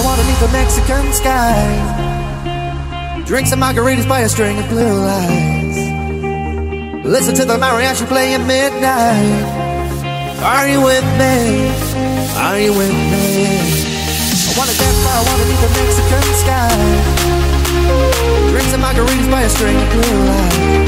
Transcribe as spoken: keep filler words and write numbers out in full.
I wanna meet the Mexican skies. Drink some margaritas by a string of blue lights. Listen to the mariachi play at midnight. Are you with me? Are you with me? I wanna dance by, I wanna meet the Mexican skies. Drink some margaritas by a string of blue lights.